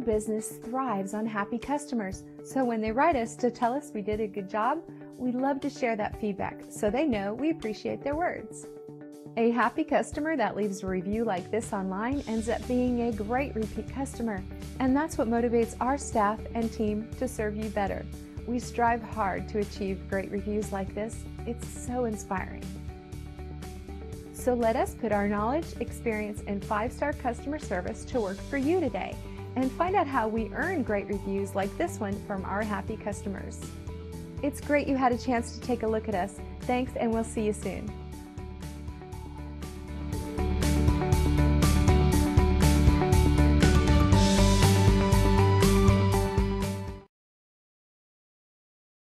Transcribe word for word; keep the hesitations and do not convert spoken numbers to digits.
business thrives on happy customers. So when they write us to tell us we did a good job, we love to share that feedback so they know we appreciate their words. A happy customer that leaves a review like this online ends up being a great repeat customer, and that's what motivates our staff and team to serve you better. We strive hard to achieve great reviews like this. It's so inspiring. So let us put our knowledge, experience, and five-star customer service to work for you today, and find out how we earn great reviews like this one from our happy customers. It's great you had a chance to take a look at us. Thanks, and we'll see you soon.